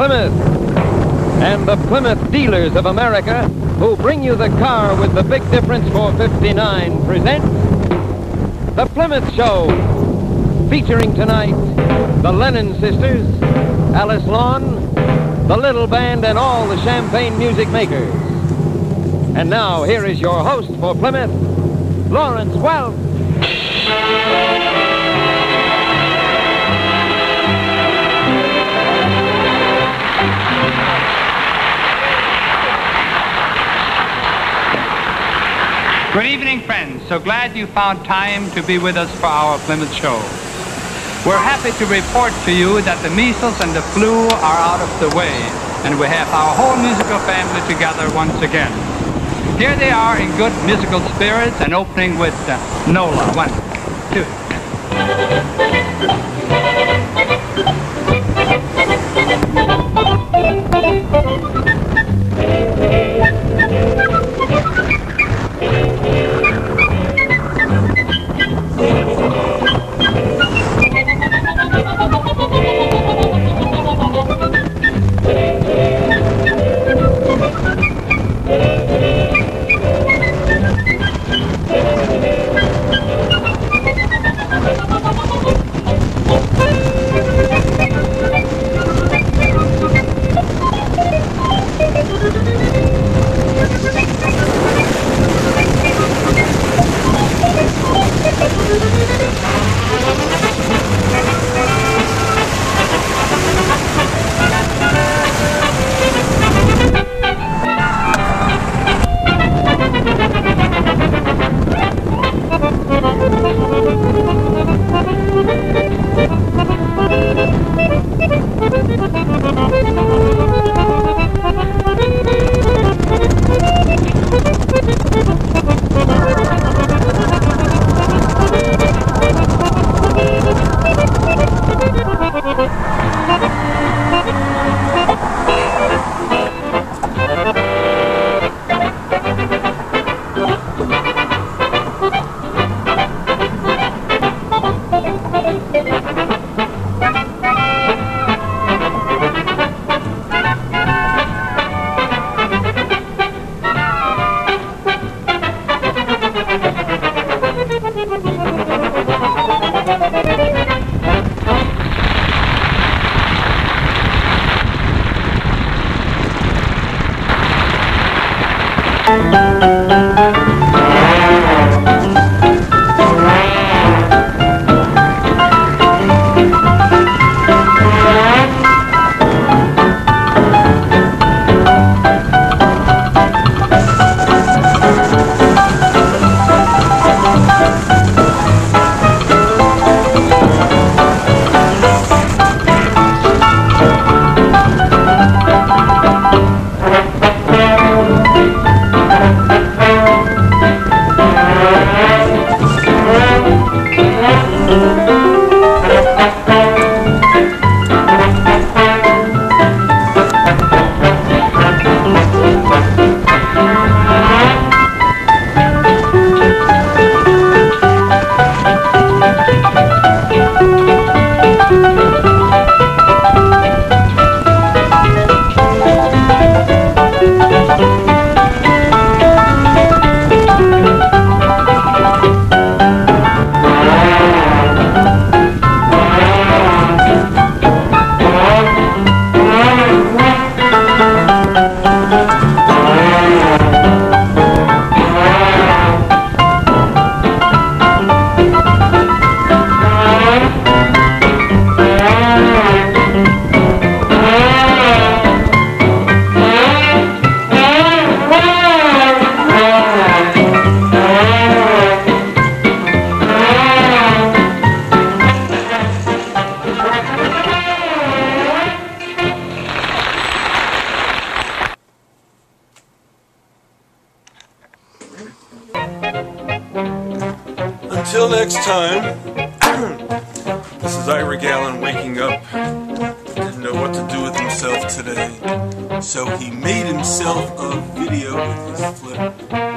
Plymouth and the Plymouth Dealers of America, who bring you the car with the big difference for 59, presents The Plymouth Show, featuring tonight the Lennon Sisters, Alice Lawn, the Little Band, and all the champagne music makers. And now, here is your host for Plymouth, Lawrence Welch. Good evening, friends. So glad you found time to be with us for our Plymouth Show. We're happy to report to you that the measles and the flu are out of the way, and we have our whole musical family together once again. Here they are in good musical spirits, and opening with Nola. 1, 2. Until next time, this is Ira Gallen waking up. Didn't know what to do with himself today, so he made himself a video with his flip.